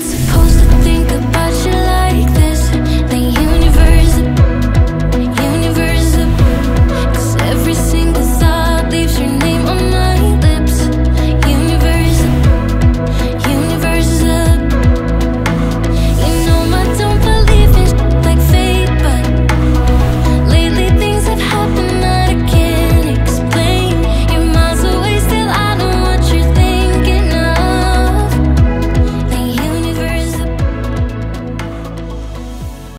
what's